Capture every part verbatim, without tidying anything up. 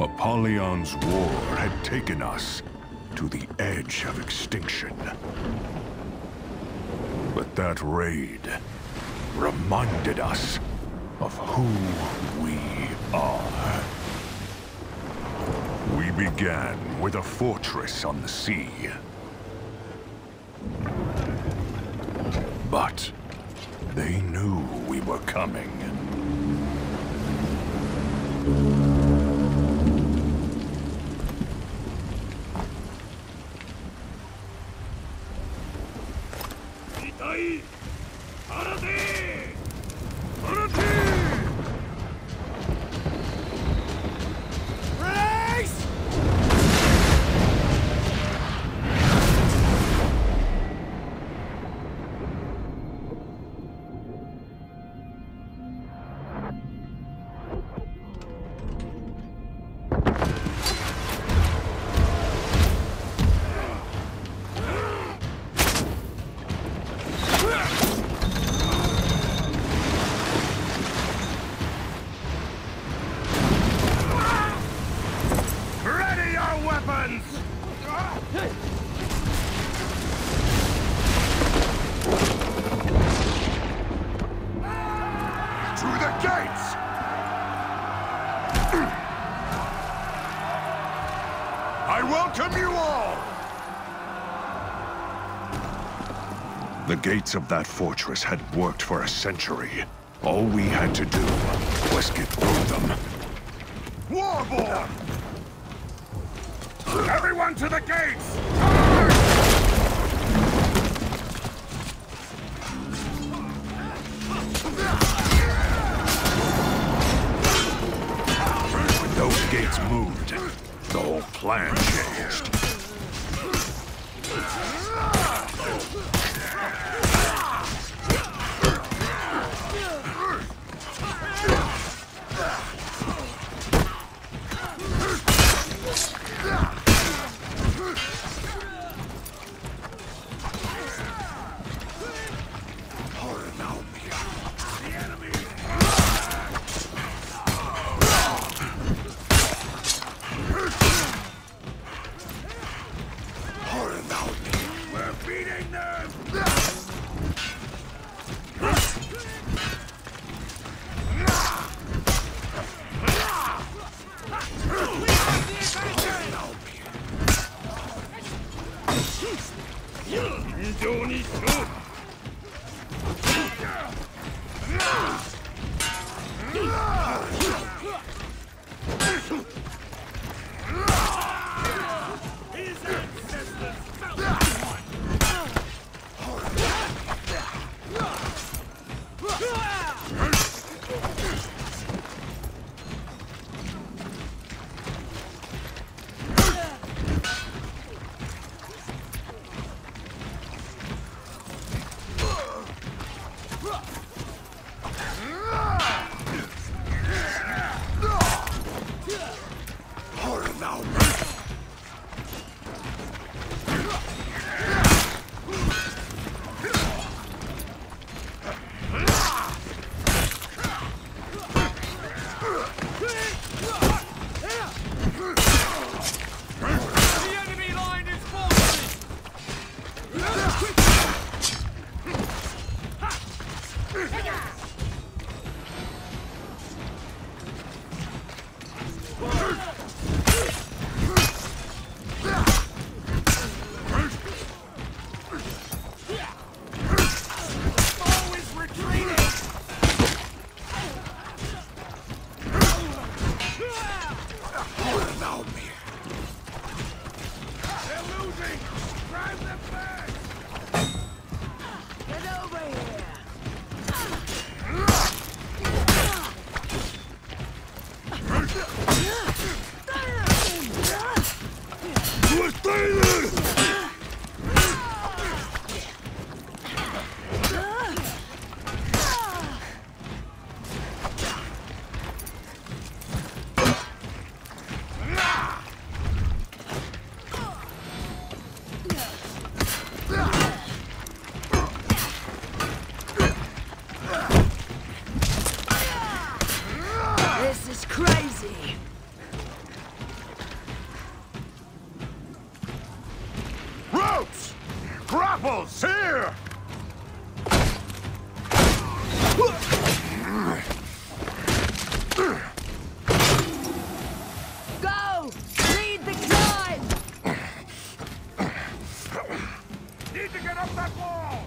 Apollyon's war had taken us to the edge of extinction. But that raid reminded us of who we are. We began with a fortress on the sea. But they knew we were coming. The gates of that fortress had worked for a century. All we had to do was get through them. Warborn! Everyone to the gates! Guard! When those gates moved, the whole plan changed. apples here! Go! Lead the climb! Need to get up that wall!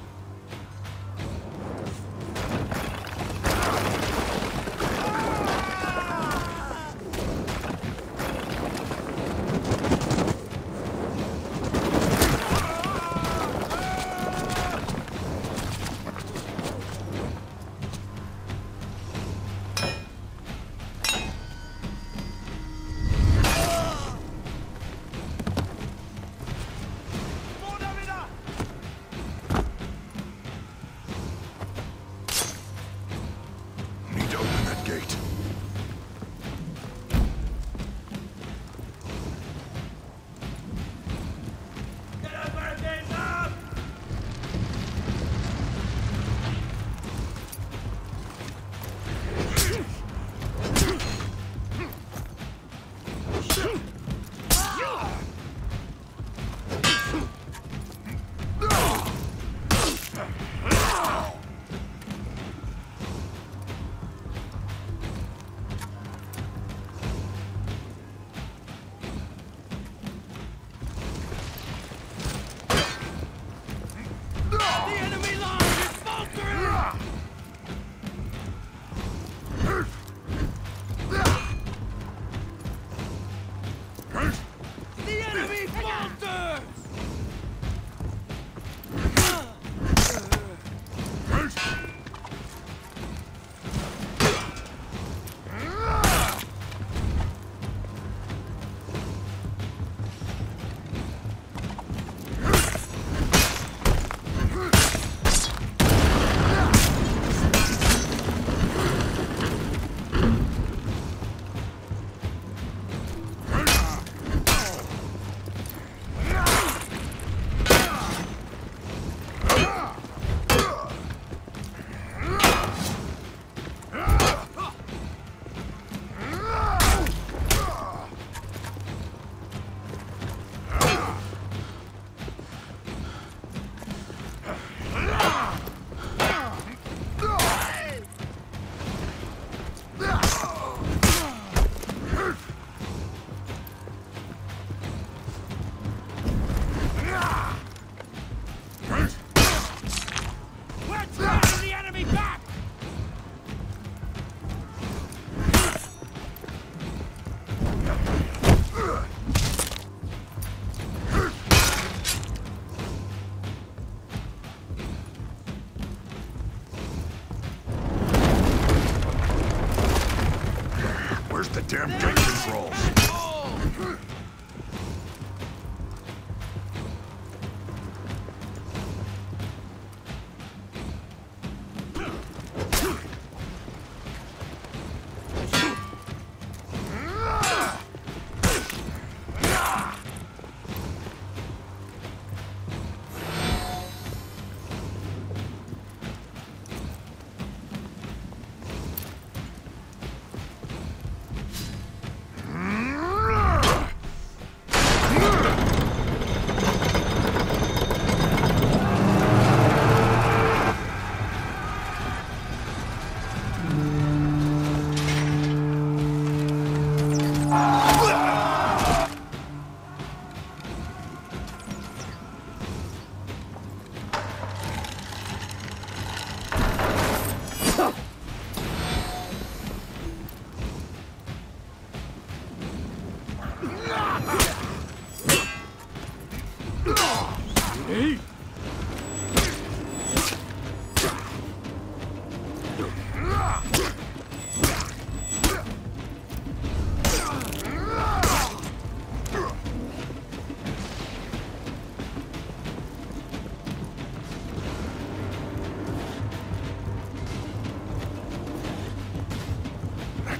Damn gun controls. Oh.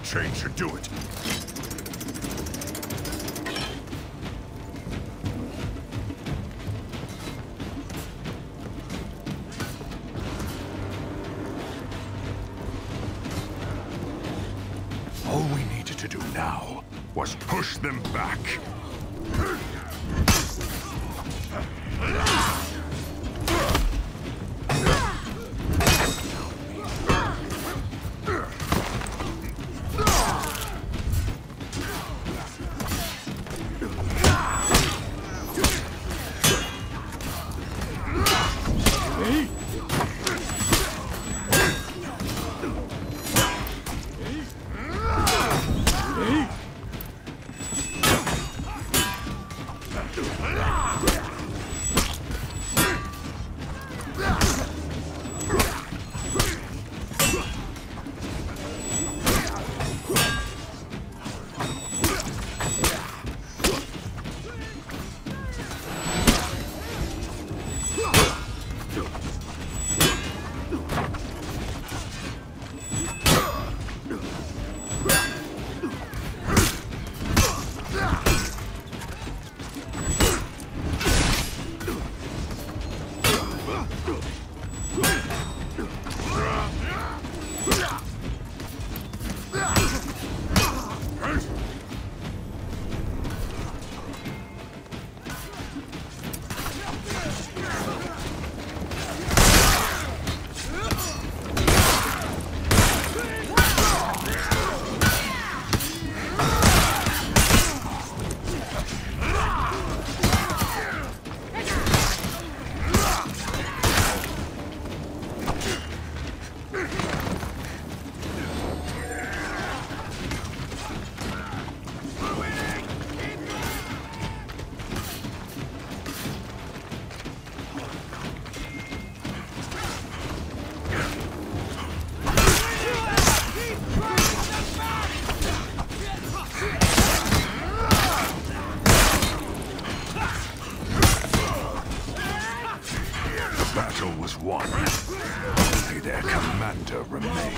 Change should do it. All we needed to do now was push them back. commander remained.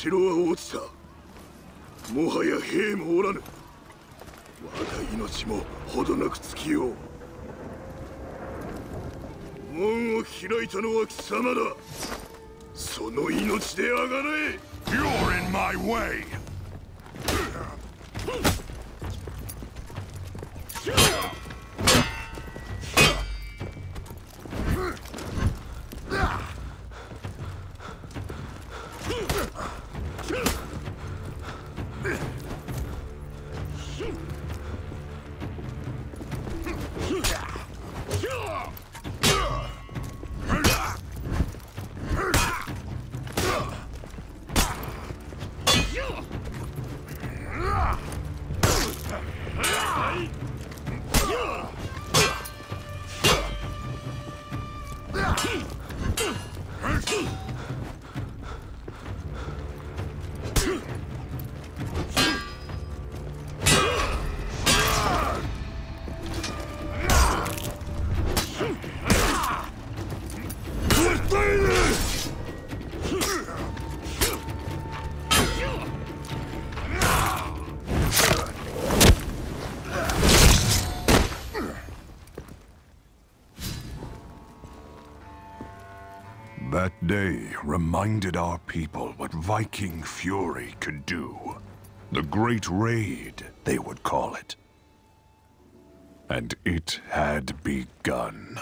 城は落ちた。もはや兵もおらぬ。我が命もほどなく尽きよう。門を開いたのは貴様だ。その命であがれ。You're in my way. Day reminded our people what Viking fury could do. The Great Raid, they would call it. And it had begun.